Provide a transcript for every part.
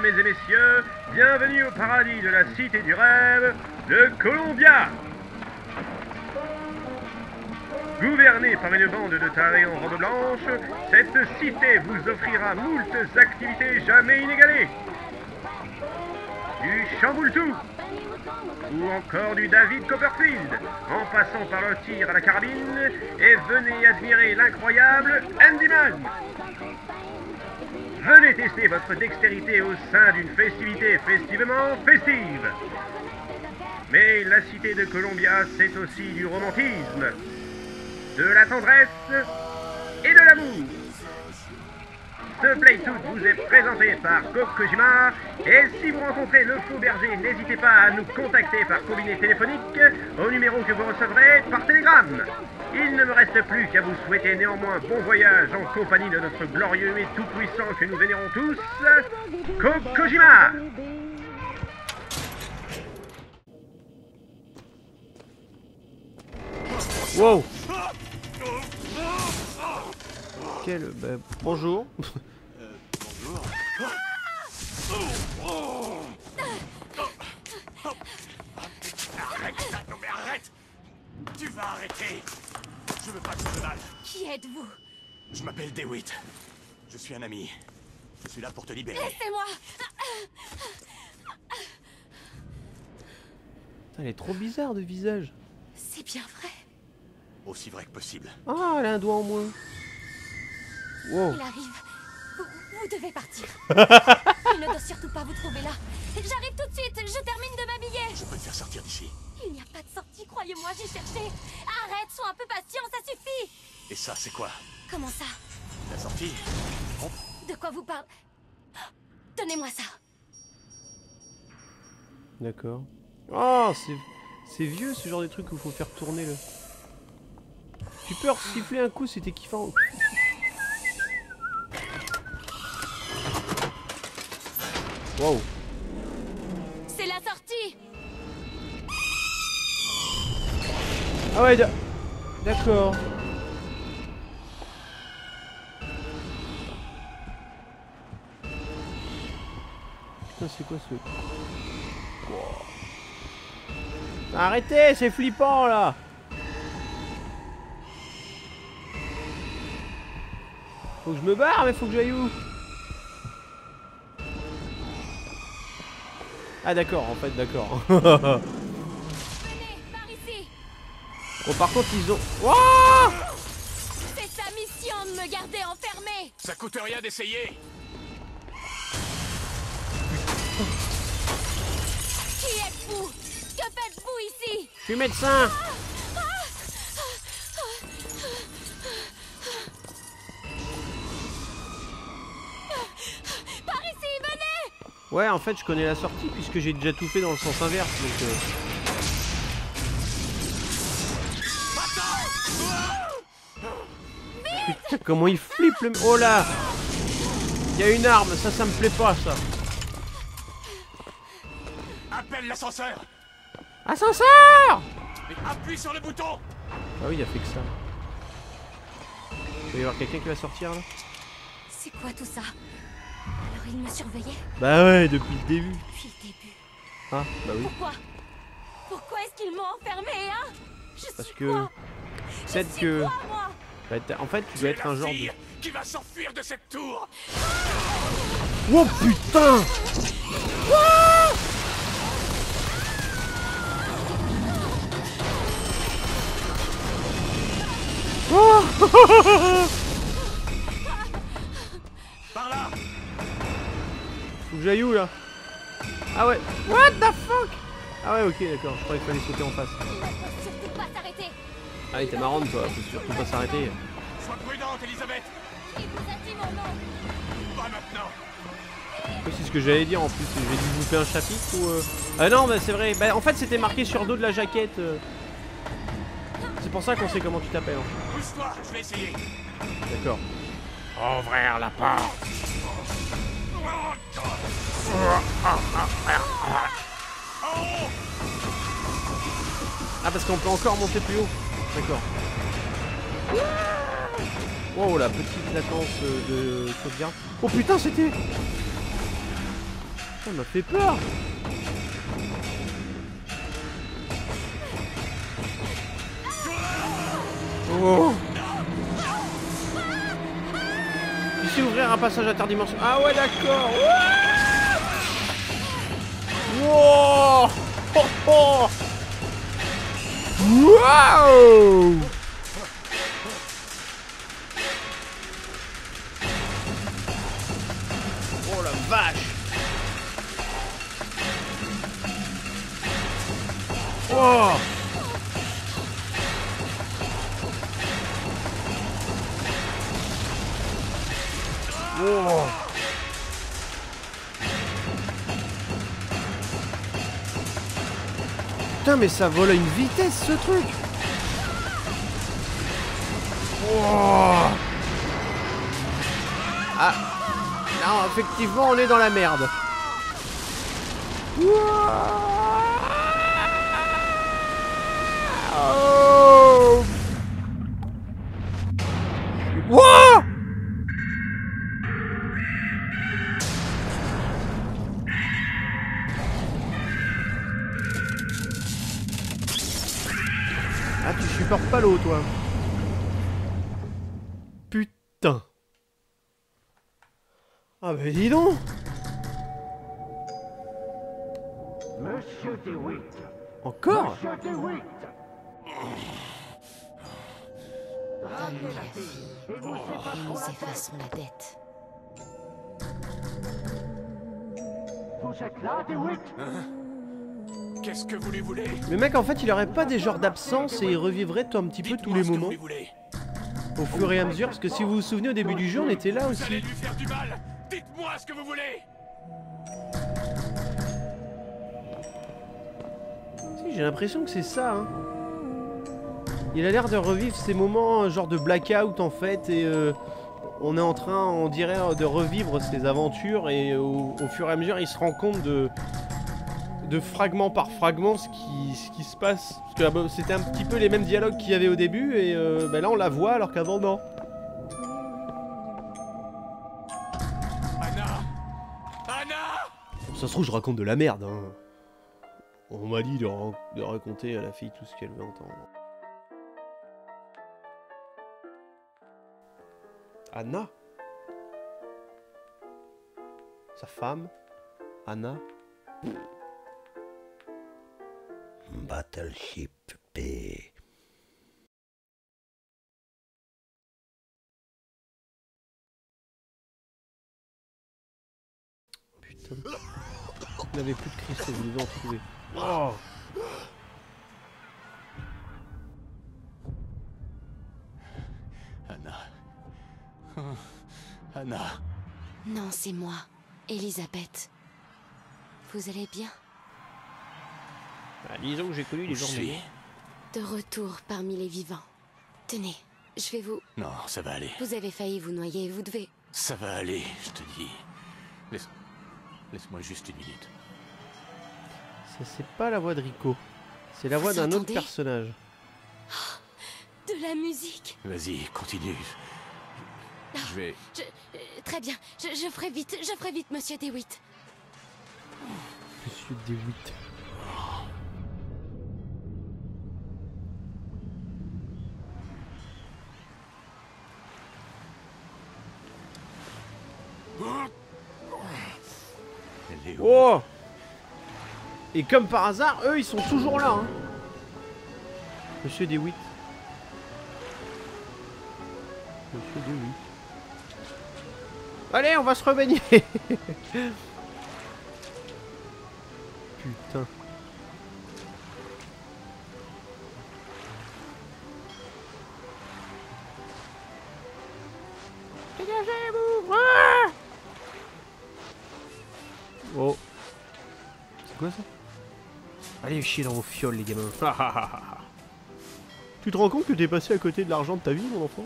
Mesdames et messieurs, bienvenue au paradis de la cité du rêve de Columbia. Gouvernée par une bande de tarés en robe blanche, cette cité vous offrira moultes activités jamais inégalées. Du chamboule-tout, ou encore du David Copperfield, en passant par le tir à la carabine, et venez admirer l'incroyable Handyman. Venez tester votre dextérité au sein d'une festivité festivement festive. Mais la cité de Columbia, c'est aussi du romantisme, de la tendresse et de l'amour. Ce playtoot vous est présenté par Kokojima, et si vous rencontrez le faux berger, n'hésitez pas à nous contacter par combiné téléphonique au numéro que vous recevrez par télégramme. Il ne me reste plus qu'à vous souhaiter néanmoins bon voyage en compagnie de notre glorieux et tout-puissant que nous vénérons tous, Kokojima. Wow. Bonjour. Bonjour. Arrête ça, non mais arrête. Tu vas arrêter. Je veux pas que ça te mal. Qui êtes-vous? Je m'appelle DeWitt. Je suis un ami. Je suis là pour te libérer. Laissez-moi. Elle est trop bizarre de visage. C'est bien vrai. Aussi vrai que possible. Ah, elle a un doigt en moins. Wow. Il arrive. Vous devez partir. Il ne doit surtout pas vous trouver là. J'arrive tout de suite. Je termine de m'habiller. Je peux te faire sortir d'ici. Il n'y a pas de sortie, croyez-moi, j'ai cherché. Arrête, sois un peu patient, ça suffit. Et ça, c'est quoi? Comment ça? La sortie. Bon. De quoi vous parlez? Donnez-moi ça. D'accord. Oh, c'est vieux ce genre de truc où il faut faire tourner le... Tu peux siffler un coup, c'était kiffant. Wow. C'est la sortie. Ah ouais, d'accord. Putain, c'est quoi ce... Wow. Arrêtez, c'est flippant là. Faut que je me barre, mais faut que j'aille où? Ah d'accord, en fait, d'accord. Bon, par contre, ils ont... Wouah! C'est sa mission de me garder enfermé. Ça coûte rien d'essayer. Qui êtes-vous? Que faites-vous ici? Je suis médecin. Ouais, en fait, je connais la sortie puisque j'ai déjà tout fait dans le sens inverse. Donc, Putain, comment il flippe le... Oh là! Il y a une arme, ça me plaît pas, ça. Appelle l'ascenseur! Ascenseur! Mais appuie sur le bouton! Ah oui, il a fait que ça. Il va y avoir quelqu'un qui va sortir, là. C'est quoi tout ça? Alors il me surveillait? Bah ouais, depuis le début. Depuis le début. Ah, bah oui. Pourquoi est-ce qu'ils m'ont enfermé, hein? En fait, tu dois être un genre de... qui va s'enfuir de cette tour. Oh putain. Ah, oh. Faut que j'aille où là? Ah ouais. What the fuck? Ah ouais, ok, d'accord, je croyais qu'il fallait sauter en face. Ah, t'es marrante toi, faut surtout pas s'arrêter. Sois prudente, Elizabeth. Pas maintenant. Oui, c'est ce que j'allais dire en plus, j'ai dû bouffer un chapitre ou... Ah non, bah c'est vrai, bah en fait c'était marqué sur le dos de la jaquette. C'est pour ça qu'on sait comment tu t'appelles. Pousse-toi, je vais essayer. D'accord. Ouvrir la porte. Ah, parce qu'on peut encore monter plus haut. D'accord. Wow, la petite latence de sauvegarde. Oh putain, c'était... Ça m'a fait peur. Oh. Tu sais ouvrir un passage interdimension. Ah ouais d'accord. Wow. Oh, oh. Wow. Oh la vache. Oh. Wow. Putain mais ça vole à une vitesse ce truc. Wow. Ah non effectivement on est dans la merde. Wow. Oh. Wow. Pas l'eau, toi. Putain. Ah bah dis donc. Monsieur DeWitt. Encore Monsieur DeWitt. Nous effaçons la dette. Vous êtes là, DeWitt? Qu'est-ce que vous les voulez? Mais mec, en fait, il aurait pas des genres d'absence et il revivrait un petit peu tous les moments. Au fur et à mesure, parce que si vous vous souvenez, au début du jeu, on était là aussi. Vous allez lui faire du mal. Dites-moi ce que vous voulez. Si, j'ai l'impression que c'est ça, hein. Il a l'air de revivre ces moments, genre de blackout, en fait, et on est en train, on dirait, de revivre ces aventures, et au fur et à mesure, il se rend compte de fragment par fragment ce qui se passe. Parce que c'était un petit peu les mêmes dialogues qu'il y avait au début et bah là on la voit alors qu'avant non. Anna, Anna, ça se trouve je raconte de la merde hein. On m'a dit de raconter à la fille tout ce qu'elle veut entendre. Anna, sa femme, Anna. Battleship P. Putain. Il n'avait plus de cristaux, vous devez en trouver. Oh. Anna. Anna. Non, c'est moi, Elizabeth. Vous allez bien? Bah, disons que j'ai connu les journées. De retour parmi les vivants. Tenez, je vais vous... Non, ça va aller. Vous avez failli vous noyer, vous devez... Ça va aller, je te dis. Laisse-moi juste une minute. Ça, c'est pas la voix de Rico. C'est la voix d'un autre personnage. Oh, de la musique. Vas-y, continue. Ah, je vais... Très bien, je ferai vite, Monsieur DeWitt. Monsieur DeWitt... Oh. Et comme par hasard, eux, ils sont toujours là, hein. Monsieur DeWitt. Monsieur DeWitt. Allez, on va se rebaigner. Putain. Dégagez-vous. Ah. Oh. C'est quoi ça? Allez chier dans vos fioles les gamins. Tu te rends compte que t'es passé à côté de l'argent de ta vie mon enfant?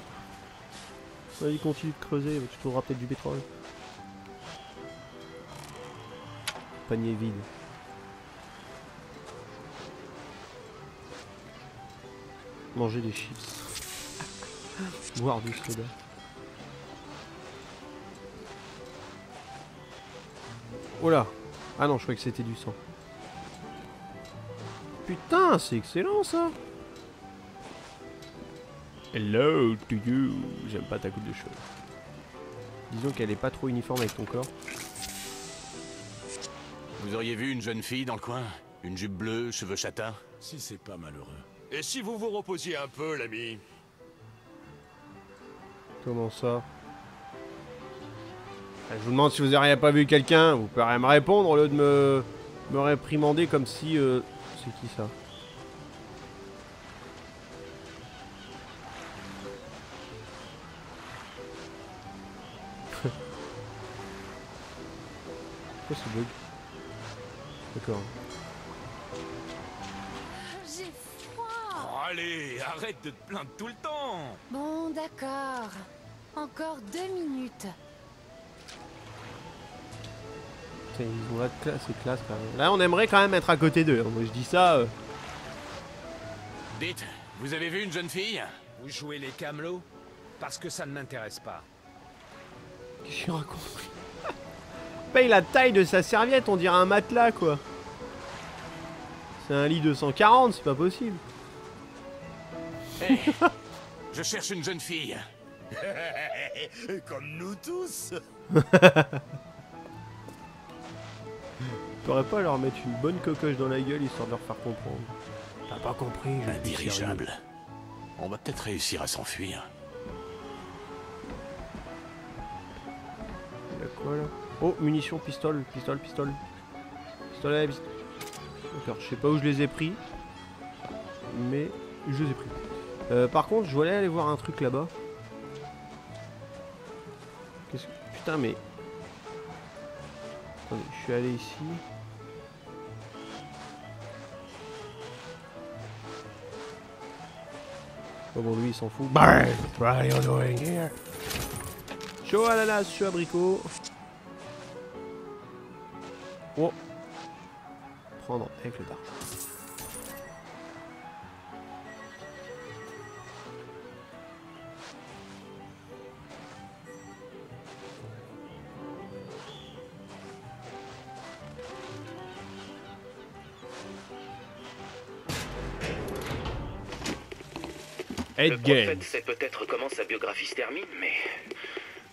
Vas-y continue de creuser, tu trouveras peut-être du pétrole. Panier vide. Manger des chips. Boire du soda. Oh là. Ah non, je croyais que c'était du sang. Putain, c'est excellent ça. Hello to you. J'aime pas ta coupe de cheveux. Disons qu'elle est pas trop uniforme avec ton corps. Vous auriez vu une jeune fille dans le coin? Une jupe bleue, cheveux châtains? Si c'est pas malheureux. Et si vous vous reposiez un peu, l'ami? Comment ça? Je vous demande si vous n'auriez pas vu quelqu'un. Vous pourriez me répondre au lieu de me réprimander comme si... C'est qui ça? Pourquoi ce bug? D'accord. J'ai froid. Oh, allez, arrête de te plaindre tout le temps. Bon, d'accord. Encore 2 minutes. Ils ont la classe, c'est classe quand même. Là, on aimerait quand même être à côté d'eux. Moi, je dis ça. Dites, vous avez vu une jeune fille? Vous jouez les camelots? Parce que ça ne m'intéresse pas. Qu'est-ce que tu racontes? Paye la taille de sa serviette, on dirait un matelas quoi. C'est un lit 240, c'est pas possible. Hey, je cherche une jeune fille. Comme nous tous. T'aurais pas à leur mettre une bonne cocoche dans la gueule histoire de leur faire comprendre? T'as pas compris? Un dirigeable. On va peut-être réussir à s'enfuir. Y'a quoi là? Oh, munitions, pistolet. D'accord, je sais pas où je les ai pris. Mais je les ai pris. Par contre, je voulais aller voir un truc là-bas. Qu'est-ce que... Putain, mais... Attendez, je suis allé ici. Oh bon, lui il s'en fout. Burn! What are you doing here? Chaud à l'ananas, chaud abricot. Oh! Prendre avec le dard. Le prophète sait peut-être comment sa biographie se termine, mais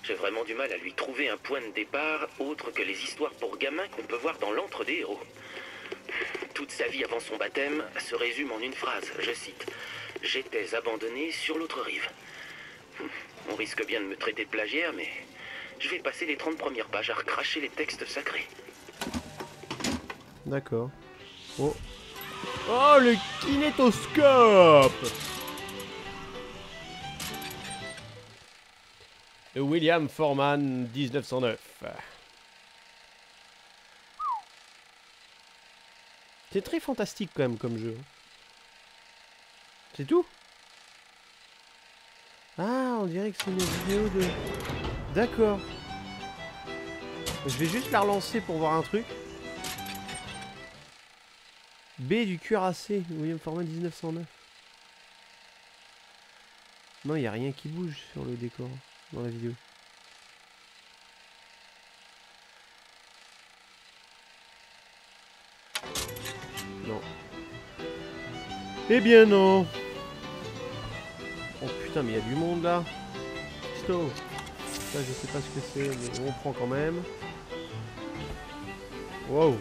j'ai vraiment du mal à lui trouver un point de départ autre que les histoires pour gamins qu'on peut voir dans l'antre des héros. Toute sa vie avant son baptême se résume en une phrase, je cite, « J'étais abandonné sur l'autre rive ». On risque bien de me traiter de plagiaire, mais je vais passer les 30 premières pages à recracher les textes sacrés. D'accord. Oh. Oh, le kinétoscope! William Foreman, 1909. C'est très fantastique quand même comme jeu. C'est tout? Ah, on dirait que c'est une vidéo de... D'accord. Je vais juste la relancer pour voir un truc. B du cuirassé, William Foreman, 1909. Non, il n'y a rien qui bouge sur le décor. Dans la vidéo. Non. Eh bien non. Oh putain, mais il y a du monde là. Sto. Ça je sais pas ce que c'est, mais on prend quand même. Wow.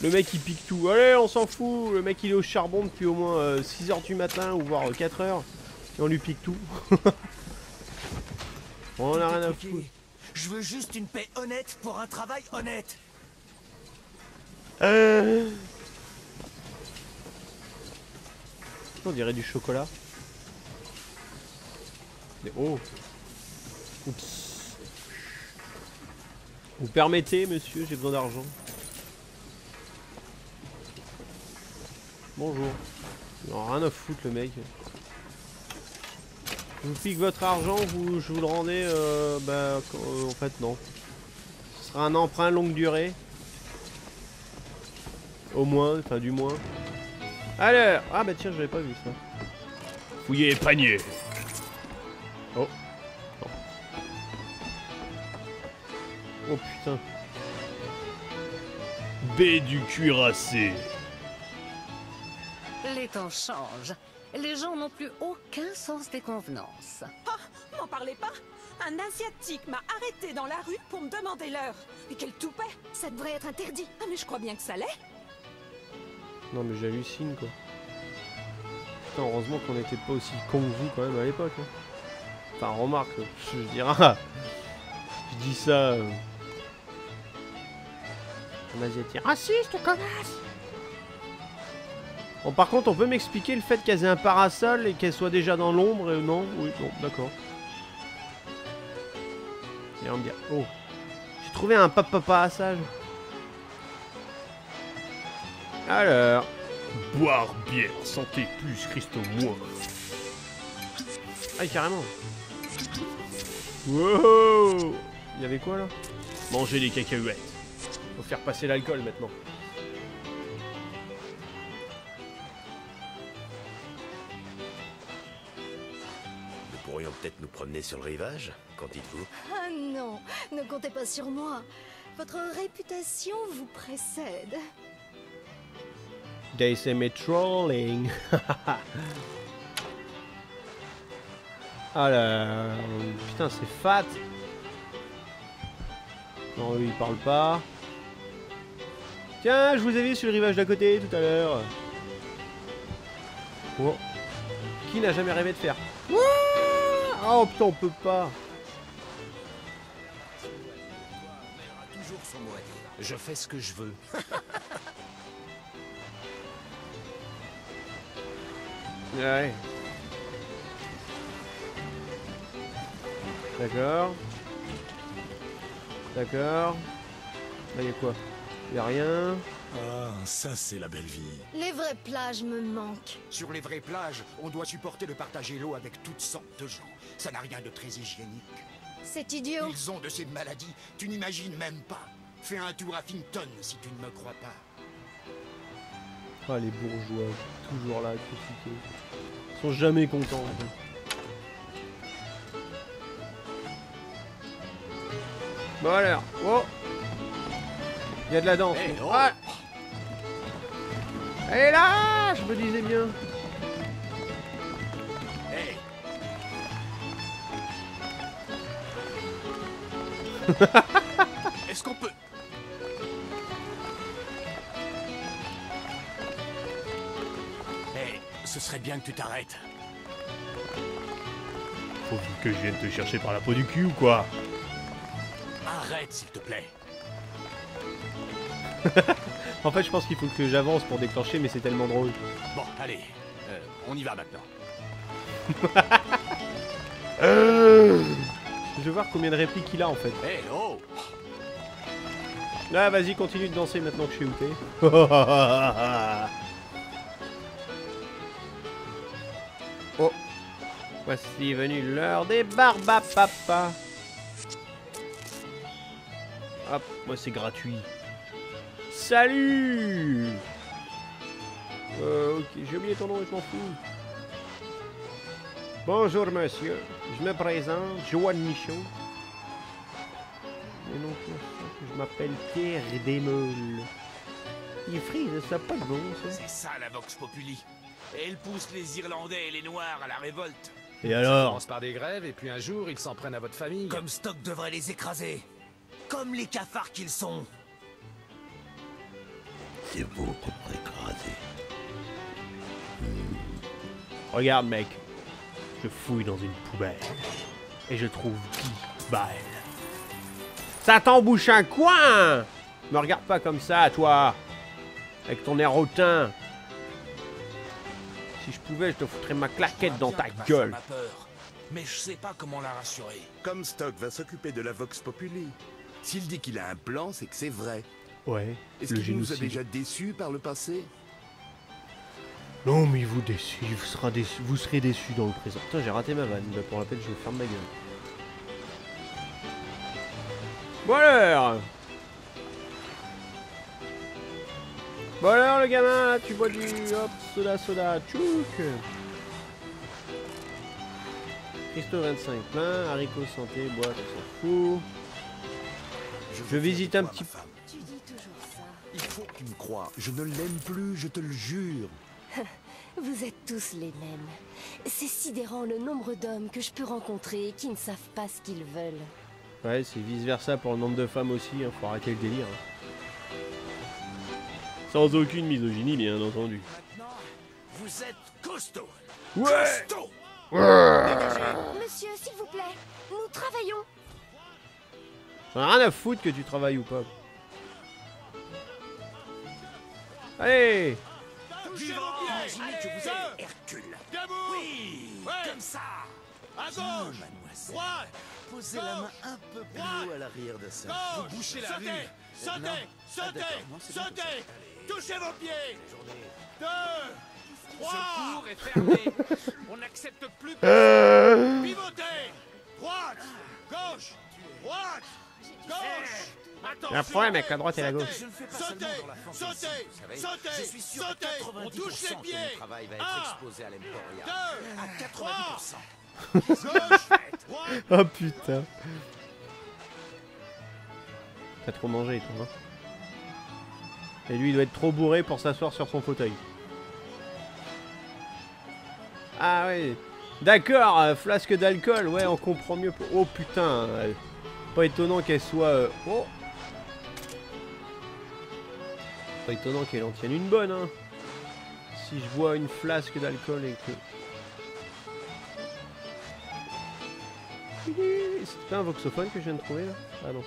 Le mec il pique tout, allez on s'en fout, le mec il est au charbon depuis au moins 6h du matin ou voire 4h et on lui pique tout. On a rien à foutre. Je veux juste une paie honnête pour un travail honnête. On dirait du chocolat. Mais oh. Oups. Vous permettez monsieur, j'ai besoin d'argent. Bonjour. Non, rien à foutre le mec. Je vous pique votre argent, je vous le rendais... en fait non. Ce sera un emprunt longue durée. Au moins, enfin du moins. Alors, ah bah tiens, j'avais pas vu ça. fouiller panier. Oh. Oh, oh putain. Baie du cuirassé. Les temps changent. Les gens n'ont plus aucun sens des convenances. Oh, m'en parlez pas. Un Asiatique m'a arrêté dans la rue pour me demander l'heure. Mais quel toupet. Ça devrait être interdit. Ah mais je crois bien que ça l'est. Non mais j'hallucine quoi. Putain, heureusement qu'on n'était pas aussi con que vous quand même à l'époque. Hein. Enfin remarque, je dirais. Je dis ça... Un Asiatique raciste, connasse. Bon, par contre, on peut m'expliquer le fait qu'elles aient un parasol et qu'elles soient déjà dans l'ombre et non? Oui, bon, d'accord. Et on me dit... Oh. J'ai trouvé un papa-parasol. Alors... Boire, bière, santé plus, Christo, moi. Ah, carrément. Wow. Il y avait quoi, là? Manger des cacahuètes. Faut faire passer l'alcool, maintenant. Nous pourrions peut-être nous promener sur le rivage, qu'en dites-vous? Ah non, ne comptez pas sur moi. Votre réputation vous précède. They say me trolling. Alors... Putain, c'est fat. Non, lui, il parle pas. Tiens, je vous ai vu sur le rivage d'à côté tout à l'heure. Oh. Qui n'a jamais rêvé de faire? Oh putain, on peut pas. Je fais ce que je veux. Ouais. D'accord. D'accord. Là, y a quoi? Y a rien. Ah, ça c'est la belle vie. Les vraies plages me manquent. Sur les vraies plages, on doit supporter de partager l'eau avec toutes sortes de gens. Ça n'a rien de très hygiénique. C'est idiot. Ils ont de ces maladies, tu n'imagines même pas. Fais un tour à Finkton si tu ne me crois pas. Ah les bourgeois, toujours là à critiquer. Ils sont jamais contents. En fait. Bon alors, oh. Il y a de la danse. Hey, oh. Ah. Et là, je me disais bien. Hey. Est-ce qu'on peut... Hey, ce serait bien que tu t'arrêtes. Faut que je vienne te chercher par la peau du cul ou quoi? Arrête, s'il te plaît. En fait, je pense qu'il faut que j'avance pour déclencher, mais c'est tellement drôle. Bon, allez, on y va maintenant. Je vais voir combien de répliques il a en fait. Hey, oh. Ah, vas-y, continue de danser maintenant que je suis outé. Oh, voici venue l'heure des barbapapa. Hop, moi c'est gratuit. Salut. Ok, j'ai oublié ton nom et je m'en fous. Bonjour monsieur, je me présente, Joanne Michaud. Mais non, je m'appelle Pierre Desmeules. Il frise, ça pas de bon ça. C'est ça la Vox Populi. Elle pousse les Irlandais et les Noirs à la révolte. Et alors? Ça commence par des grèves et puis un jour ils s'en prennent à votre famille. Comstock devrait les écraser. Comme les cafards qu'ils sont. C'est beau pour écraser. Regarde mec, je fouille dans une poubelle et je trouve 10 balles. Ça t'embouche un coin. Me regarde pas comme ça, toi, avec ton air hautain. Si je pouvais, je te foutrais ma claquette dans ta gueule. Mais je sais pas comment la rassurer. Comstock va s'occuper de la Vox Populi. S'il dit qu'il a un plan, c'est que c'est vrai. Ouais, est-ce qu'il nous a déjà déçus par le passé? Non, mais vous déçus, vous serez déçus dans le présent. Putain, j'ai raté ma vanne. Bah, pour la peine, je vais fermer ma gueule. Bon alors. Bon alors, le gamin, tu bois du hop, soda, tchouk. Cristaux 25 plein, haricots santé, boîte, on s'en fout. Je visite un petit peu. Tu dis toujours ça. Il faut que tu me crois. Je ne l'aime plus, je te le jure. Vous êtes tous les mêmes. C'est sidérant le nombre d'hommes que je peux rencontrer et qui ne savent pas ce qu'ils veulent. Ouais, c'est vice-versa pour le nombre de femmes aussi, hein. Faut arrêter le délire. Hein. Sans aucune misogynie, bien entendu. Maintenant, vous êtes costaud. Ouais. Costaud. Ouais. Monsieur, s'il vous plaît, nous travaillons. J'en ai rien à foutre que tu travailles ou pas. Allez. Imaginez que vous êtes Hercule. Debout. Oui, ouais. Comme ça. À gauche. Droite. Posez la main un peu plus haut à l'arrière de ça. Vous bouchez la rue. Sautez. Touchez vos pieds. 2, 3. Ce cours est fermé. On n'accepte plus. Pivotez. Droite. Gauche. Droite. Gauche. Un problème avec la droite et la gauche. Sautez. On touche les pieds. Le travail va être exposé à l'emporia. 2, 3. Oh putain. T'as trop mangé, toi, hein. Et lui, il doit être trop bourré pour s'asseoir sur son fauteuil. Ah oui. D'accord, flasque d'alcool. Ouais, on comprend mieux. Oh putain. Pas étonnant qu'elle soit... Oh. Pas étonnant qu'elle en tienne une bonne, hein. Si je vois une flasque d'alcool et que... C'est pas un voxophone que je viens de trouver, là? Ah non.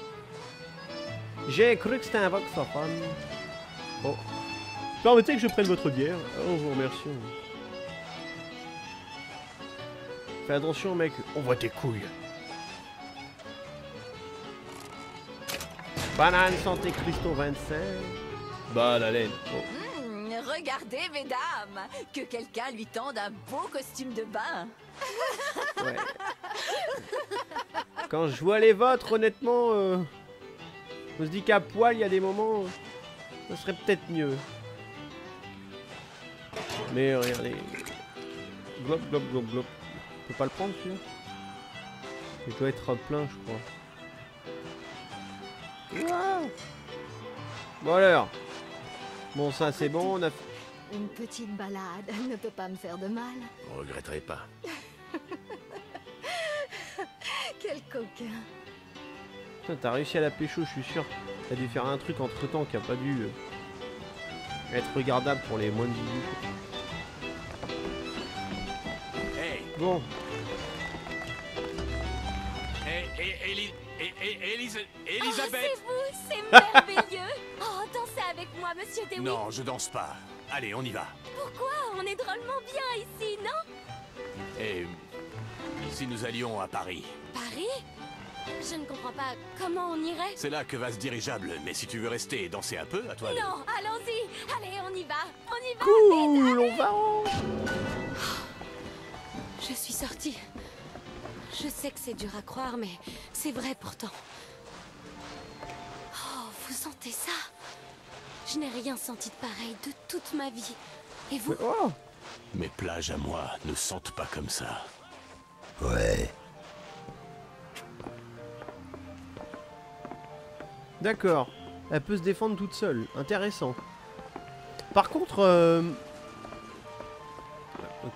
J'ai cru que c'était un voxophone. Bon. Permettez que je prenne votre bière. Oh, vous remercie. Fais attention, mec. On voit tes couilles. Banane santé cristaux 25. Bah la laine. Oh. Regardez mesdames, que quelqu'un lui tende un beau costume de bain. Ouais. Quand je vois les vôtres, honnêtement, on se dit qu'à poil, il y a des moments, ça serait peut-être mieux. Mais regardez, glop. Je peux pas le prendre, celui-là. Il doit être plein, je crois. Wow. Bon alors. Bon ça c'est bon, on a... Une petite balade ne peut pas me faire de mal. On regretterait pas. Quel coquin. Putain, t'as réussi à la pécho, je suis sûr. T'as dû faire un truc entre temps qui a pas dû être regardable pour les moins de 18. Hey. Bon. Elizabeth, oh, c'est merveilleux. Oh, dansez avec moi, monsieur DeWitt. Non, je danse pas. Allez, on y va. Pourquoi? On est drôlement bien ici, non? Et si nous allions à Paris? Paris? Je ne comprends pas. Comment on irait? C'est là que va ce dirigeable. Mais si tu veux rester et danser un peu, à toi. Non, allons-y. Allez, on y va. On y va. Cool, on va. Je suis sortie. Je sais que c'est dur à croire, mais c'est vrai pourtant. Oh, vous sentez ça? Je n'ai rien senti de pareil de toute ma vie. Et vous? Oh. Mes plages à moi ne sentent pas comme ça. Ouais. D'accord. Elle peut se défendre toute seule. Intéressant. Par contre...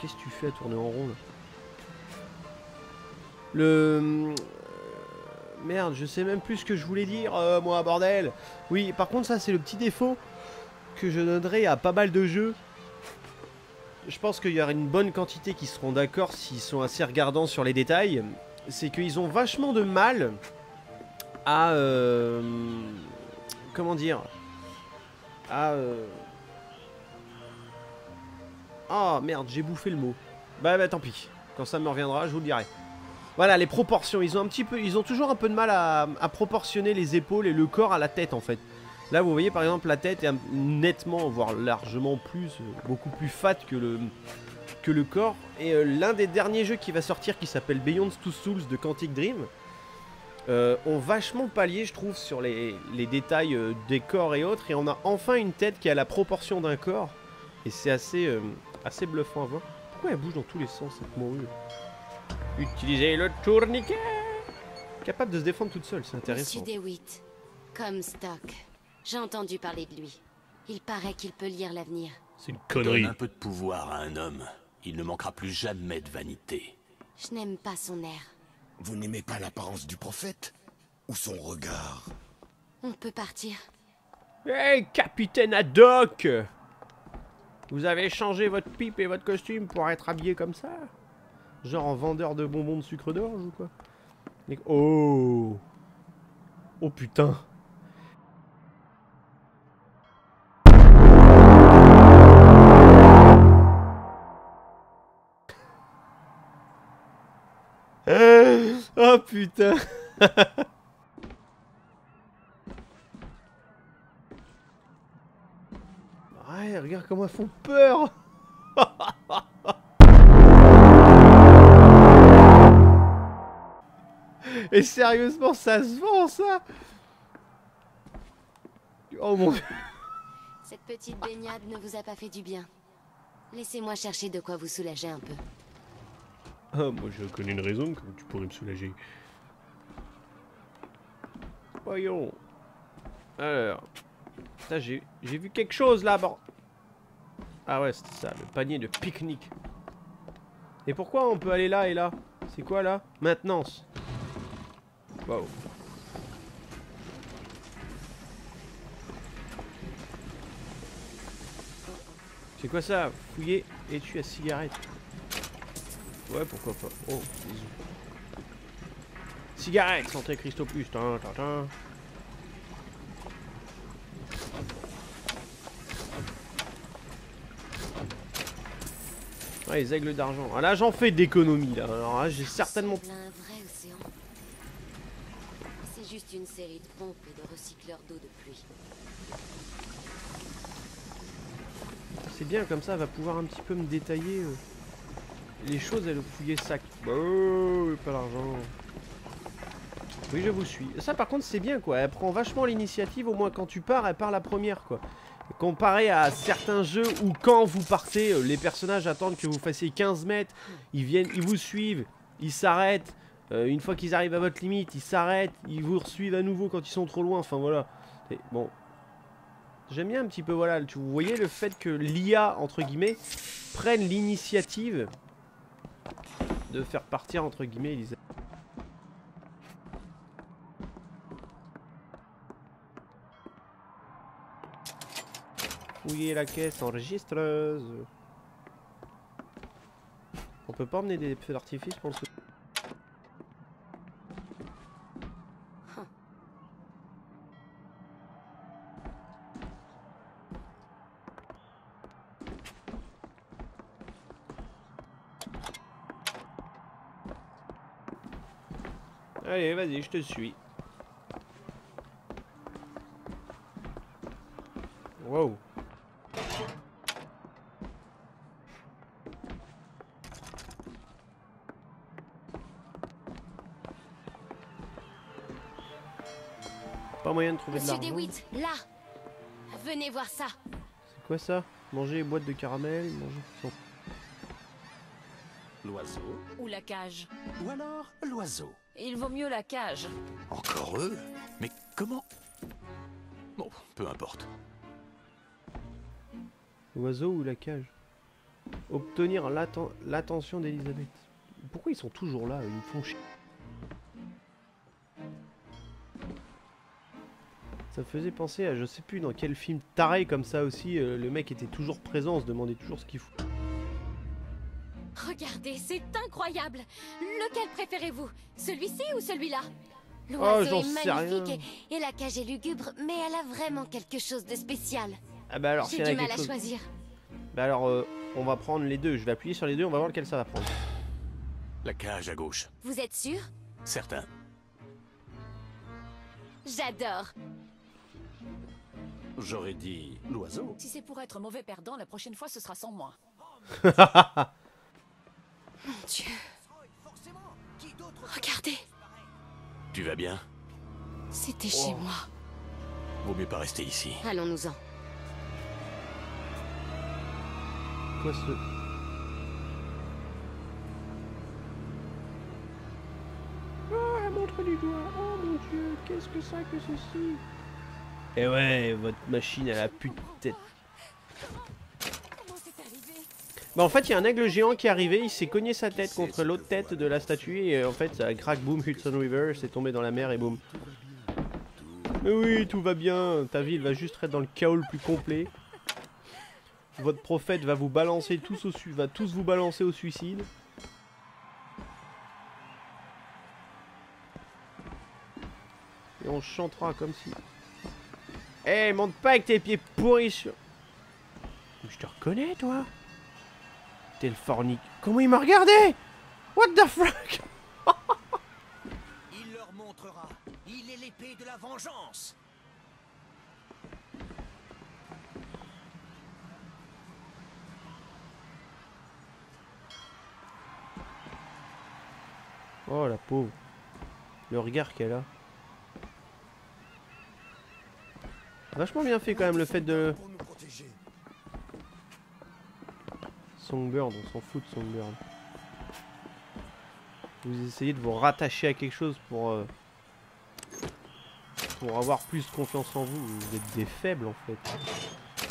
Qu'est-ce que tu fais à tourner en rond, là? Merde, je sais même plus ce que je voulais dire, moi, bordel. Oui, par contre, ça, c'est le petit défaut que je donnerai à pas mal de jeux. Je pense qu'il y aura une bonne quantité qui seront d'accord s'ils sont assez regardants sur les détails. C'est qu'ils ont vachement de mal à... comment dire? À... Ah, merde, j'ai bouffé le mot. Bah, tant pis. Quand ça me reviendra, je vous le dirai. Voilà, les proportions, ils ont un petit peu, ils ont toujours un peu de mal à proportionner les épaules et le corps à la tête en fait. Là vous voyez par exemple la tête est nettement, voire largement plus, beaucoup plus fat que le corps. Et l'un des derniers jeux qui va sortir qui s'appelle Beyond Two Souls de Quantic Dream ont vachement pallié je trouve sur les détails des corps et autres. Et on a enfin une tête qui a la proportion d'un corps. Et c'est assez bluffant à voir. Pourquoi elle bouge dans tous les sens cette morue? Utilisez le tourniquet. Capable de se défendre toute seule, c'est intéressant. Monsieur DeWitt, Comstock. J'ai entendu parler de lui. Il paraît qu'il peut lire l'avenir. C'est une connerie. Donne un peu de pouvoir à un homme. Il ne manquera plus jamais de vanité. Je n'aime pas son air. Vous n'aimez pas l'apparence du prophète? Ou son regard? On peut partir. Hé, hey, capitaine Haddock! Vous avez changé votre pipe et votre costume pour être habillé comme ça? Genre en vendeur de bonbons de sucre d'orge ou quoi? Oh! Oh putain! Oh putain. Ouais, regarde comment elles font peur. Et sérieusement, ça se vend ça? Oh mon dieu. Cette petite baignade ne vous a pas fait du bien. Laissez-moi chercher de quoi vous soulager un peu. Ah, moi je connais une raison, comme tu pourrais me soulager. Voyons. Alors. Putain, j'ai vu quelque chose là-bas. Ah ouais, c'était ça, le panier de pique-nique. Et pourquoi on peut aller là et là? C'est quoi là? Maintenance. Wow. C'est quoi ça? Fouiller et tuer à cigarette. Ouais, pourquoi pas. Oh, bisous. Cigarette, santé cristaux plus. Tin, tin, tin. Ouais, les aigles d'argent. Ah là, j'en fais d'économie, là. Alors là, j'ai certainement... C'est juste une série de pompes et de recycleurs d'eau de pluie. C'est bien, comme ça, elle va pouvoir un petit peu me détailler... les choses, elles ont fouillé sac. Oh, pas l'argent. Oui, je vous suis. Ça, par contre, c'est bien, quoi. Elle prend vachement l'initiative. Au moins, quand tu pars, elle part la première, quoi. Comparé à certains jeux où, quand vous partez, les personnages attendent que vous fassiez 15 mètres. Ils viennent, ils vous suivent, ils s'arrêtent. Une fois qu'ils arrivent à votre limite, ils s'arrêtent. Ils vous suivent à nouveau quand ils sont trop loin. Enfin, voilà. Et bon. J'aime bien un petit peu, voilà. Vous voyez le fait que l'IA, entre guillemets, prenne l'initiative... de faire partir entre guillemets Elizabeth. Fouiller la caisse enregistreuse. On peut pas emmener des feux d'artifice pour le soutenir. Allez, vas-y, je te suis. Wow. Pas moyen de trouver de l'argent. Monsieur DeWitt, là. Venez voir ça. C'est quoi ça? Manger les boîtes de caramel, manger son... L'oiseau. Ou la cage. Ou alors l'oiseau. Il vaut mieux la cage. Encore eux? Mais comment? Bon, peu importe. L'oiseau ou la cage? Obtenir l'attention d'Elizabeth. Pourquoi ils sont toujours là? Ils me font chier. Ça me faisait penser à je sais plus dans quel film taré comme ça aussi. Le mec était toujours présent, on se demandait toujours ce qu'il fout. Regardez, c'est incroyable. Lequel préférez-vous? Celui-ci ou celui-là? L'oiseau est magnifique et la cage est lugubre, mais elle a vraiment quelque chose de spécial. Ah bah alors, j'ai du mal à choisir. Bah alors, on va prendre les deux. Je vais appuyer sur les deux, on va voir lequel ça va prendre. La cage à gauche. Vous êtes sûr? Certain. J'adore. J'aurais dit l'oiseau. Si c'est pour être mauvais perdant, la prochaine fois ce sera sans moi. Mon Dieu. Regardez. Tu vas bien? C'était chez moi. Vaut mieux pas rester ici. Allons-nous-en. Quoi ce... du doigt. Oh mon dieu, qu'est-ce que ça que ceci? Eh ouais, votre machine à la pute tête. Bah en fait il y a un aigle géant qui est arrivé, il s'est cogné sa tête contre l'autre tête de la statue et en fait ça a crack, boum, Hudson River, c'est tombé dans la mer et boum. Mais oui, tout va bien, ta ville va juste être dans le chaos le plus complet. Votre prophète va vous balancer tous au suicide. Et on chantera comme si... Eh, hey, monte pas avec tes pieds pourris sur... Je te reconnais, toi. T'es le fornic... Comment il m'a regardé? What the fuck? Il leur montrera. Il est l'épée de la vengeance. Oh, la pauvre. Le regard qu'elle a. Vachement bien fait quand même le fait de... Songbird, on s'en fout de Songbird. Vous essayez de vous rattacher à quelque chose pour avoir plus confiance en vous. Vous êtes des faibles en fait.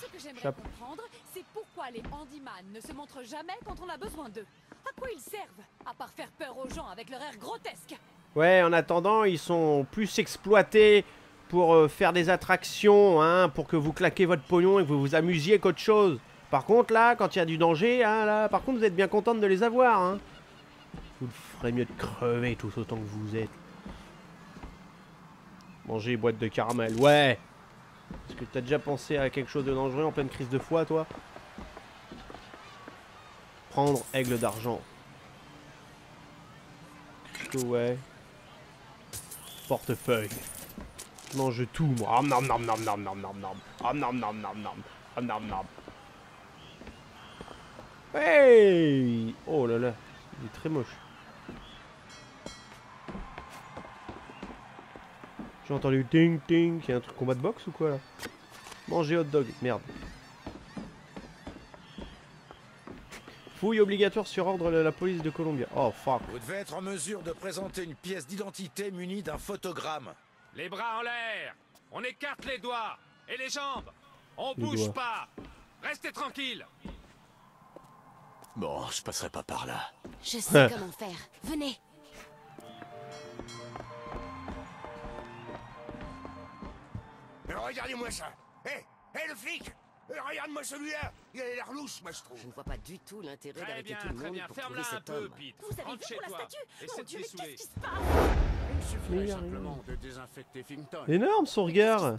Ce que j'aimerais comprendre, c'est pourquoi les handyman ne se montrent jamais quand on a besoin d'eux. À quoi ils servent, à part faire peur aux gens avec leur air grotesque? Ouais, en attendant, ils sont plus exploités pour faire des attractions, hein, pour que vous claquez votre pognon et que vous vous amusiez qu'autre chose. Par contre, là, quand il y a du danger, hein, là, par contre, vous êtes bien contente de les avoir. Hein. Vous le ferez mieux de crever tous autant que vous êtes. Manger boîte de caramel, ouais. Est-ce que t'as déjà pensé à quelque chose de dangereux en pleine crise de foi, toi? Prendre aigle d'argent. Ouais. Portefeuille. Mange tout, moi. Om nom nom nom nom nom nom nom. Om nom nom nom nom. Om nom nom. Hey! Oh là là, il est très moche. J'ai entendu ting ting. C'est un truc combat de boxe ou quoi là? Manger hot dog. Merde. Fouille obligatoire sur ordre de la police de Columbia. Oh fuck. Vous devez être en mesure de présenter une pièce d'identité munie d'un photogramme. Les bras en l'air. On écarte les doigts et les jambes. On bouge pas. Restez tranquille. Bon, je passerai pas par là. Je sais comment faire. Venez. Regardez-moi ça. Hé, le flic! Regarde-moi celui-là, il a l'air louche, moi je trouve. Je ne vois pas du tout l'intérêt d'arrêter tout le monde pour trouver cet homme. Vous avez vu pour la statue? Mon Dieu, mais qu'est-ce qui se passe? Il suffirait simplement de désinfecter Finkton. Énorme son regard.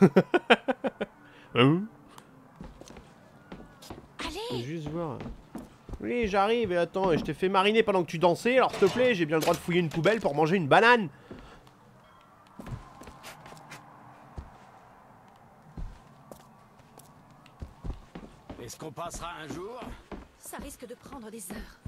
Allez. Je vais juste voir. Oui, j'arrive et attends, je t'ai fait mariner pendant que tu dansais, alors s'il te plaît, j'ai bien le droit de fouiller une poubelle pour manger une banane. Est-ce qu'on passera un jour? Ça risque de prendre des heures.